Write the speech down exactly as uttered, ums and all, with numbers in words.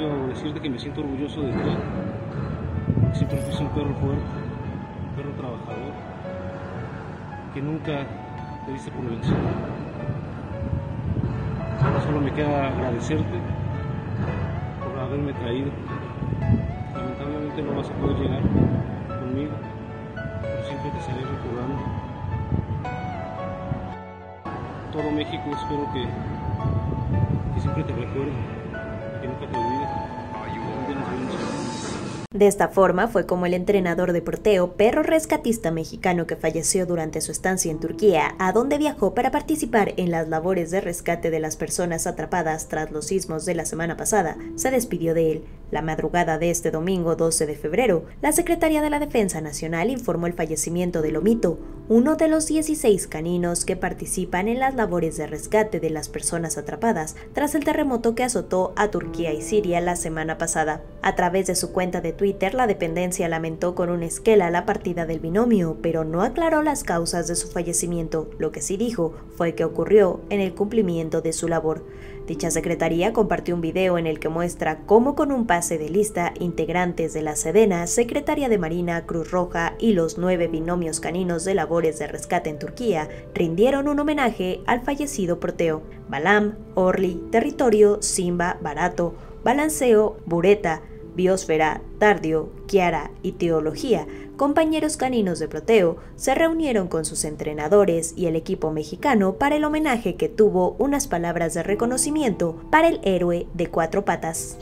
quiero decirte que me siento orgulloso de ti. Siempre fuiste un perro fuerte, un perro trabajador, que nunca te diste por vencido. Ahora solo me queda agradecerte por haberme traído. Lamentablemente no vas a poder llegar conmigo, pero siempre te estaré recordando. Todo México espero que, que siempre te recuerde, que nunca te olvide. De esta forma fue como el entrenador de Proteo, perro rescatista mexicano que falleció durante su estancia en Turquía, a donde viajó para participar en las labores de rescate de las personas atrapadas tras los sismos de la semana pasada, se despidió de él. La madrugada de este domingo doce de febrero, la Secretaría de la Defensa Nacional informó el fallecimiento de Lomito, uno de los dieciséis caninos que participan en las labores de rescate de las personas atrapadas tras el terremoto que azotó a Turquía y Siria la semana pasada. A través de su cuenta de Twitter, la dependencia lamentó con una esquela la partida del binomio, pero no aclaró las causas de su fallecimiento. Lo que sí dijo fue que ocurrió en el cumplimiento de su labor. Dicha secretaría compartió un video en el que muestra cómo con un pase de lista, integrantes de la Sedena, Secretaría de Marina, Cruz Roja y los nueve binomios caninos de labores de rescate en Turquía rindieron un homenaje al fallecido Proteo. Balam, Orli, Territorio, Simba, Barato, Balanceo, Bureta, Biosfera, Tardio, Kiara y Teología, compañeros caninos de Proteo, se reunieron con sus entrenadores y el equipo mexicano para el homenaje que tuvo unas palabras de reconocimiento para el héroe de cuatro patas.